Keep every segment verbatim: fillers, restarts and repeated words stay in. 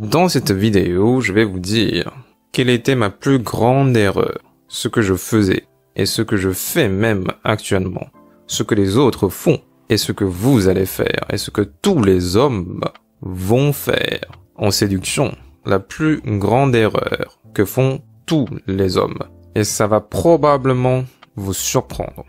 Dans cette vidéo, je vais vous dire quelle était ma plus grande erreur, ce que je faisais et ce que je fais même actuellement, ce que les autres font et ce que vous allez faire et ce que tous les hommes vont faire en séduction. La plus grande erreur que font tous les hommes. Et ça va probablement vous surprendre.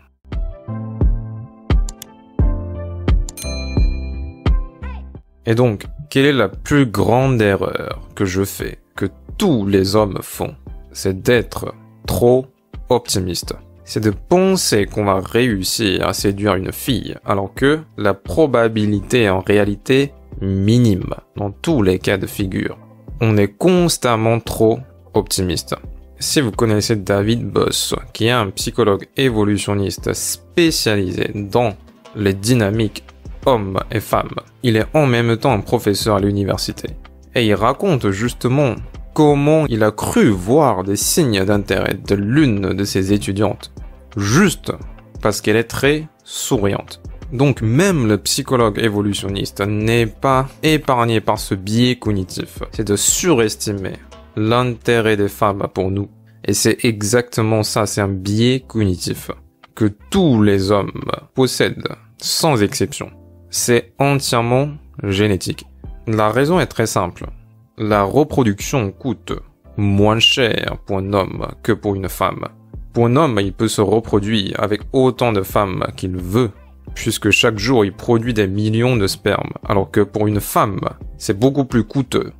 Et donc, quelle est la plus grande erreur que je fais, que tous les hommes font? C'est d'être trop optimiste. C'est de penser qu'on va réussir à séduire une fille, alors que la probabilité est en réalité minime dans tous les cas de figure. On est constamment trop optimiste. Si vous connaissez David Buss, qui est un psychologue évolutionniste spécialisé dans les dynamiques hommes et femmes, il est en même temps un professeur à l'université. Et il raconte justement comment il a cru voir des signes d'intérêt de l'une de ses étudiantes, juste parce qu'elle est très souriante. Donc même le psychologue évolutionniste n'est pas épargné par ce biais cognitif. C'est de surestimer l'intérêt des femmes pour nous. Et c'est exactement ça, c'est un biais cognitif que tous les hommes possèdent, sans exception. C'est entièrement génétique. La raison est très simple. La reproduction coûte moins cher pour un homme que pour une femme. Pour un homme, il peut se reproduire avec autant de femmes qu'il veut, puisque chaque jour il produit des millions de spermes, alors que pour une femme, c'est beaucoup plus coûteux.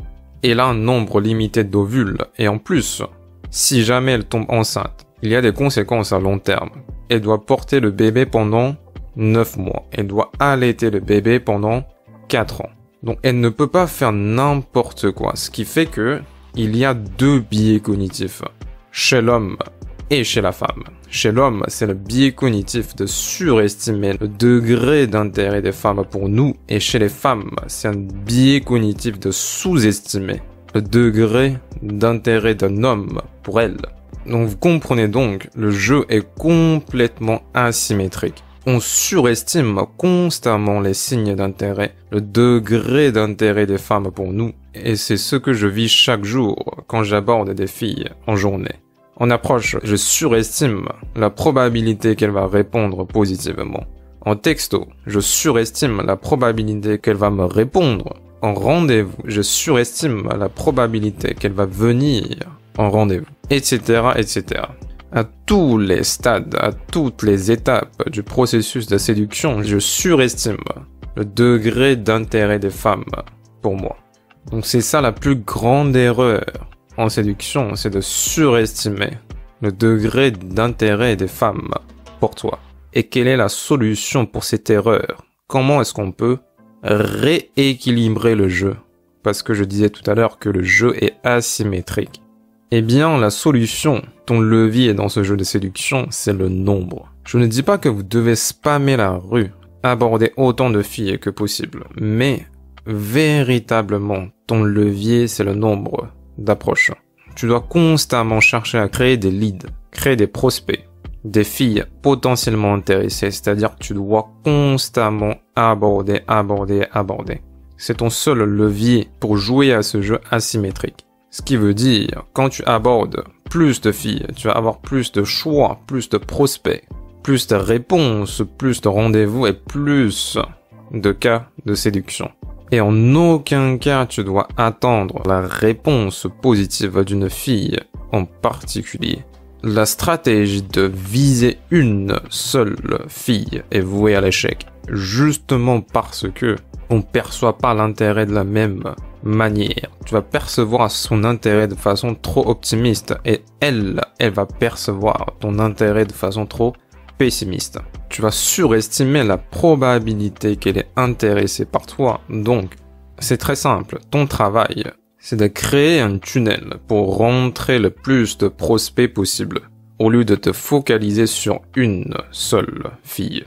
Elle a un nombre limité d'ovules, et en plus, si jamais elle tombe enceinte, il y a des conséquences à long terme. Elle doit porter le bébé pendant neuf mois, elle doit allaiter le bébé pendant quatre ans. Donc elle ne peut pas faire n'importe quoi, ce qui fait que il y a deux biais cognitifs, chez l'homme et chez la femme. Chez l'homme, c'est le biais cognitif de surestimer le degré d'intérêt des femmes pour nous, et chez les femmes, c'est un biais cognitif de sous-estimer le degré d'intérêt d'un homme pour elles. Donc vous comprenez donc, le jeu est complètement asymétrique. On surestime constamment les signes d'intérêt, le degré d'intérêt des femmes pour nous, et c'est ce que je vis chaque jour quand j'aborde des filles en journée. En approche, je surestime la probabilité qu'elle va répondre positivement. En texto, je surestime la probabilité qu'elle va me répondre. En rendez-vous, je surestime la probabilité qu'elle va venir en rendez-vous, et cetera, et cetera. À tous les stades, à toutes les étapes du processus de séduction, je surestime le degré d'intérêt des femmes pour moi. Donc c'est ça la plus grande erreur en séduction, c'est de surestimer le degré d'intérêt des femmes pour toi. Et quelle est la solution pour cette erreur? Comment est-ce qu'on peut rééquilibrer le jeu? Parce que je disais tout à l'heure que le jeu est asymétrique. Eh bien, la solution, ton levier dans ce jeu de séduction, c'est le nombre. Je ne dis pas que vous devez spammer la rue, aborder autant de filles que possible, mais véritablement, ton levier, c'est le nombre d'approche. Tu dois constamment chercher à créer des leads, créer des prospects, des filles potentiellement intéressées, c'est-à-dire que tu dois constamment aborder, aborder, aborder. C'est ton seul levier pour jouer à ce jeu asymétrique. Ce qui veut dire, quand tu abordes plus de filles, tu vas avoir plus de choix, plus de prospects, plus de réponses, plus de rendez-vous et plus de cas de séduction. Et en aucun cas, tu dois attendre la réponse positive d'une fille en particulier. La stratégie de viser une seule fille est vouée à l'échec, justement parce que on ne perçoit pas l'intérêt de la même manière. Tu vas percevoir son intérêt de façon trop optimiste et elle, elle va percevoir ton intérêt de façon trop pessimiste. Tu vas surestimer la probabilité qu'elle est intéressée par toi. Donc, c'est très simple. Ton travail, c'est de créer un tunnel pour rentrer le plus de prospects possible, au lieu de te focaliser sur une seule fille.